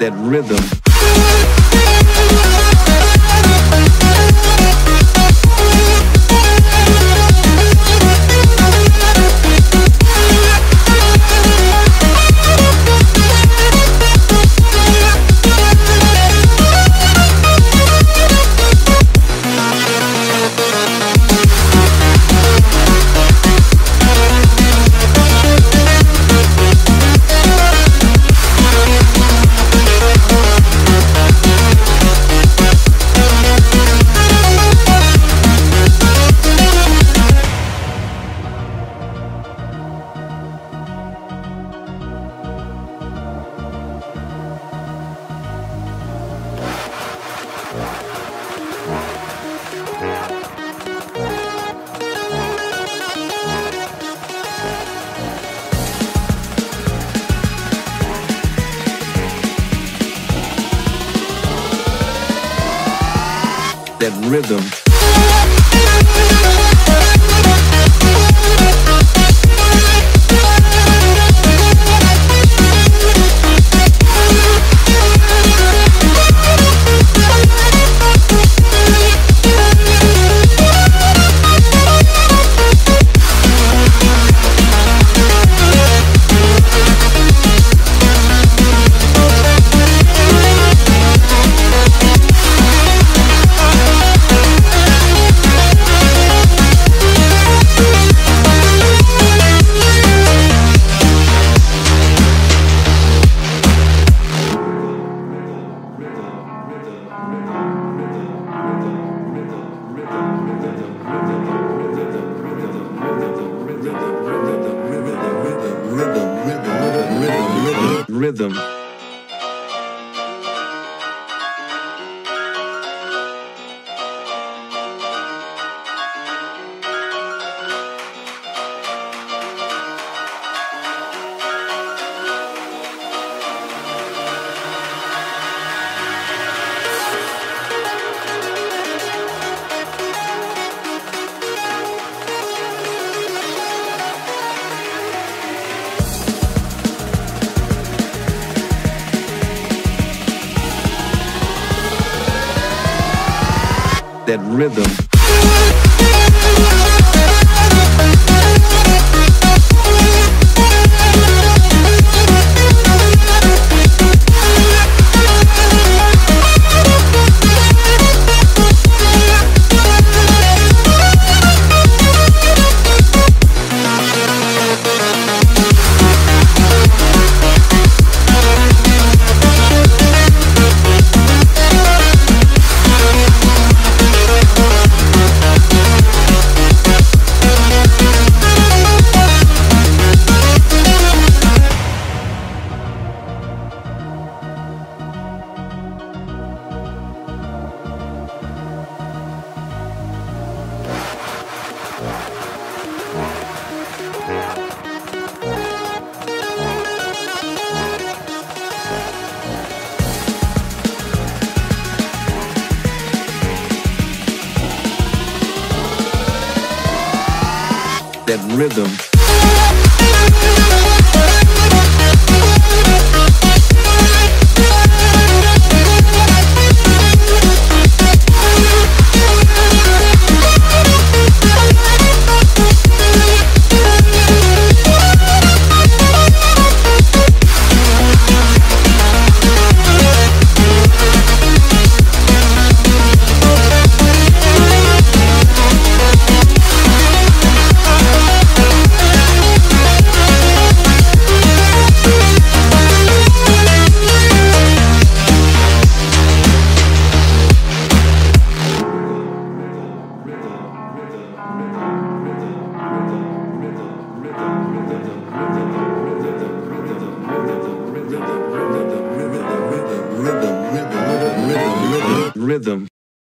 that rhythm. That rhythm. Rhythm. That rhythm. That rhythm. Rhythm.